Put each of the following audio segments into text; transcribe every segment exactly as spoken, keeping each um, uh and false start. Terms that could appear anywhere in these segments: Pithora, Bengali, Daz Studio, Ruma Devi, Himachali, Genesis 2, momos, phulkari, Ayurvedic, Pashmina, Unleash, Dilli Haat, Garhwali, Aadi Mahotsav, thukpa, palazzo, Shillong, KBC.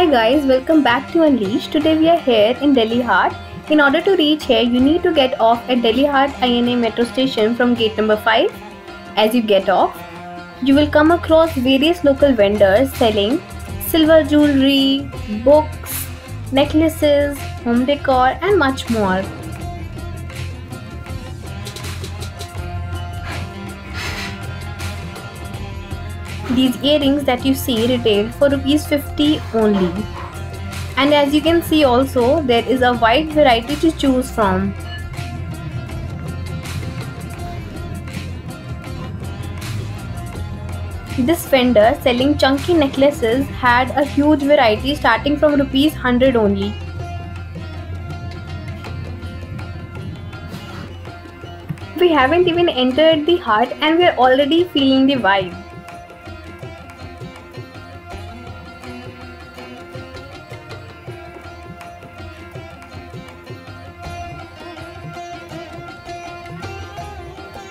Hi guys, welcome back to Unleash. Today we are here in Dilli Haat. In order to reach here, you need to get off at Dilli Haat I N A metro station from gate number five. As you get off, you will come across various local vendors selling silver jewelry, books, necklaces, home decor and much more. These earrings that you see retail for rupees fifty only. And as you can see also, there is a wide variety to choose from. This vendor selling chunky necklaces had a huge variety starting from rupees one hundred only. We haven't even entered the hut and we are already feeling the vibe.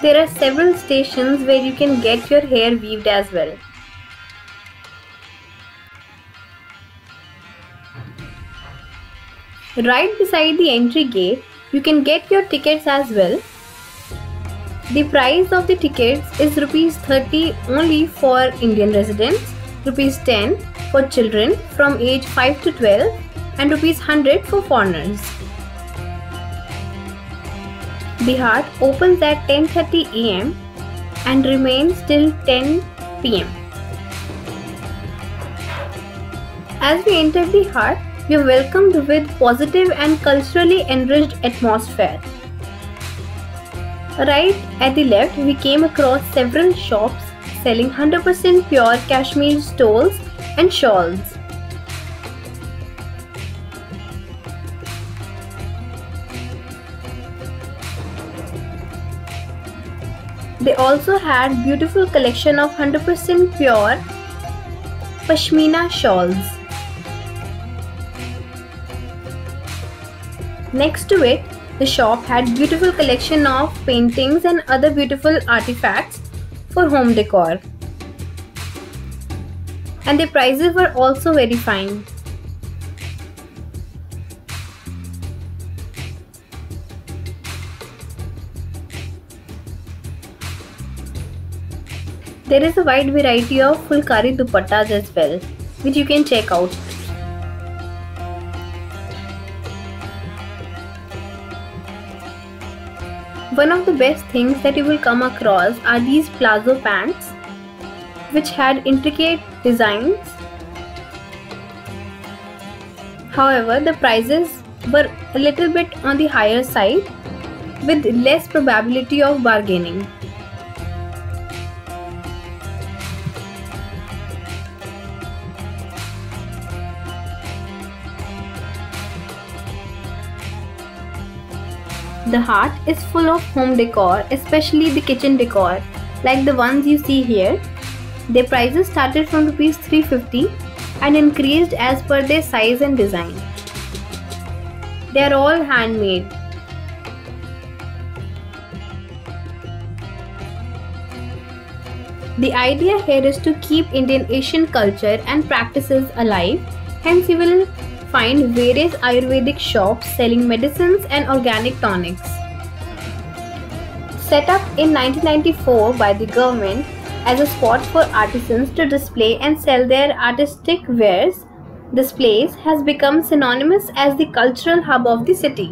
There are several stations where you can get your hair weaved as well. Right beside the entry gate, you can get your tickets as well. The price of the tickets is rupees thirty only for Indian residents, rupees ten for children from age five to twelve and rupees one hundred for foreigners. The Haat opens at ten thirty A M and remains till ten P M As we enter the Haat, we are welcomed with positive and culturally enriched atmosphere. Right at the left, we came across several shops selling one hundred percent pure cashmere stoles and shawls. They also had beautiful collection of one hundred percent pure Pashmina shawls. Next to it, the shop had beautiful collection of paintings and other beautiful artifacts for home decor. And the prices were also very fine. There is a wide variety of phulkari dupattas as well, which you can check out. One of the best things that you will come across are these palazzo pants, which had intricate designs. However, the prices were a little bit on the higher side, with less probability of bargaining. The Haat is full of home decor, especially the kitchen decor, like the ones you see here. Their prices started from rupees three fifty and increased as per their size and design. They are all handmade. The idea here is to keep Indian Asian culture and practices alive, hence you will find various Ayurvedic shops selling medicines and organic tonics. Set up in nineteen ninety-four by the government as a spot for artisans to display and sell their artistic wares, this place has become synonymous as the cultural hub of the city.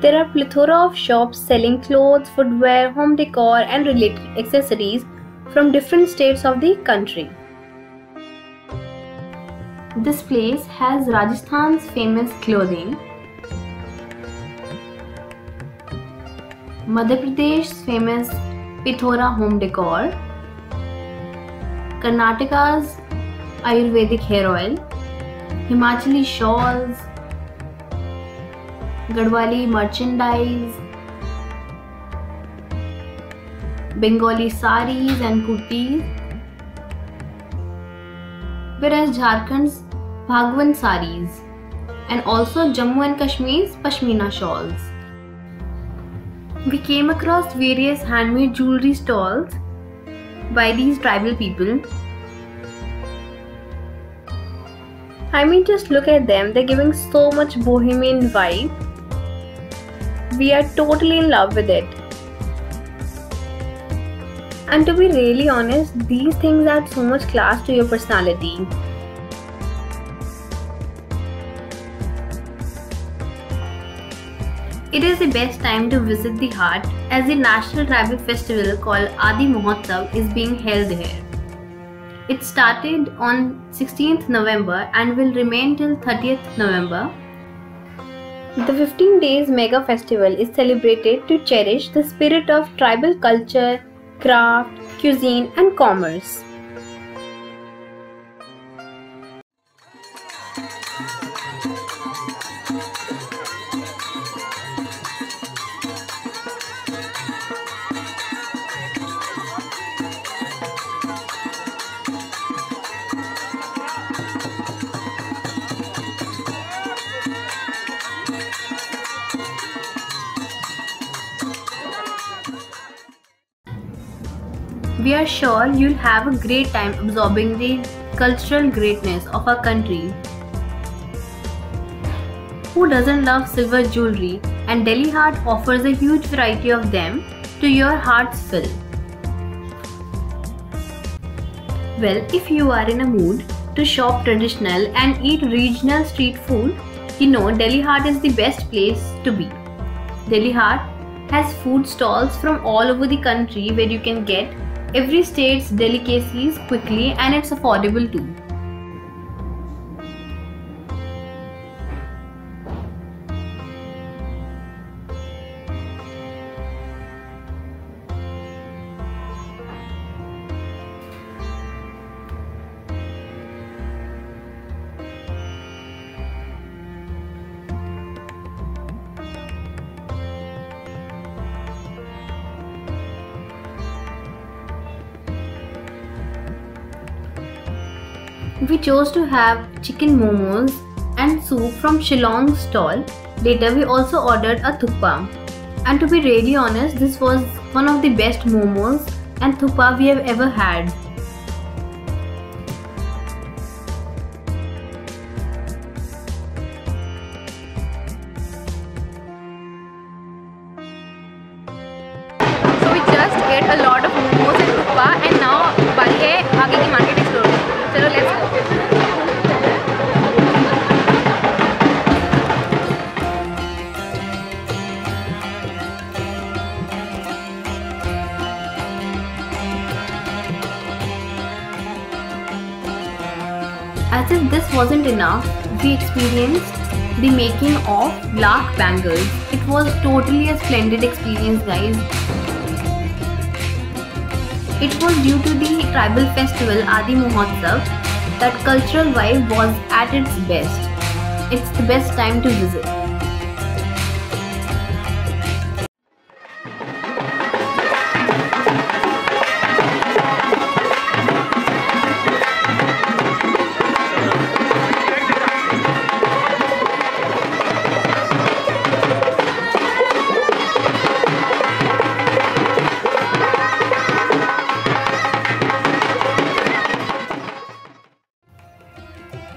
There are plethora of shops selling clothes, footwear, home decor and related accessories from different states of the country. This place has Rajasthan's famous clothing, Madhya Pradesh's famous Pithora home decor, Karnataka's Ayurvedic hair oil, Himachali shawls, Garhwali merchandise, Bengali saris and kurtis, whereas Jharkhand's Bhagwan saris and also Jammu and Kashmir's Pashmina shawls. We came across various handmade jewelry stalls by these tribal people. I mean, just look at them, they're giving so much bohemian vibe. We are totally in love with it. And to be really honest, these things add so much class to your personality. It is the best time to visit Dilli Haat, as the national tribal festival called Aadi Mahotsav is being held here. It started on sixteenth November and will remain till thirtieth November. The fifteen days mega festival is celebrated to cherish the spirit of tribal culture, craft, cuisine and commerce. We are sure you'll have a great time absorbing the cultural greatness of our country. Who doesn't love silver jewelry? And Dilli Haat offers a huge variety of them to your heart's fill. Well, if you are in a mood to shop traditional and eat regional street food, you know Dilli Haat is the best place to be. Dilli Haat has food stalls from all over the country where you can get every state's delicacies quickly, and it's affordable too. We chose to have chicken momos and soup from Shillong stall. Later we also ordered a thukpa. And to be really honest, this was one of the best momos and thukpa we have ever had. So we just ate a lot of momos and thukpa, and now bari hai aage ki market explore. Chalo, let's go. As if this wasn't enough, we experienced the making of lark bangles. It was totally a splendid experience, guys. It was due to the tribal festival Aadi Mahotsav that cultural vibe was at its best. It's the best time to visit.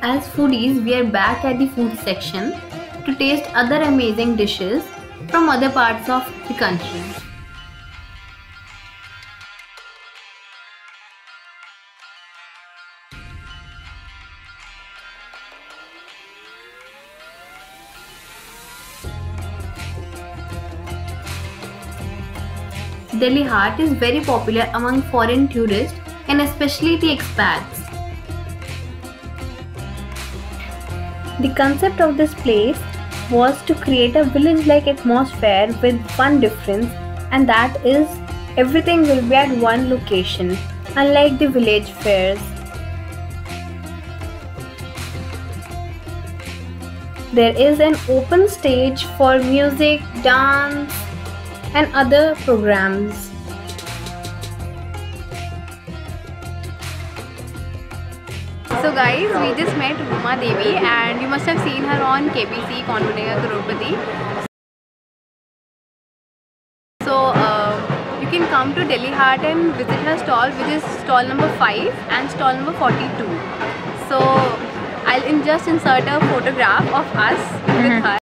As foodies, we are back at the food section to taste other amazing dishes from other parts of the country. Dilli Haat is very popular among foreign tourists and especially the expats. The concept of this place was to create a village-like atmosphere with one difference, and that is everything will be at one location, unlike the village fairs. There is an open stage for music, dance, and other programs. So guys, we just met Ruma Devi, and you must have seen her on K B C, So uh, you can come to Dilli Haat and visit her stall, which is stall number five and stall number forty-two. So I'll in just insert a photograph of us mm-hmm. with her.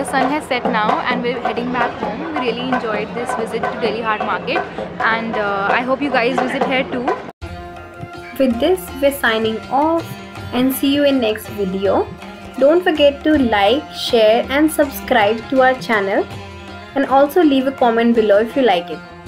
The sun has set now and we're heading back home. We really enjoyed this visit to Dilli Haat Market and uh, I hope you guys visit here too. With this, we're signing off and see you in next video. Don't forget to like, share and subscribe to our channel and also leave a comment below if you like it.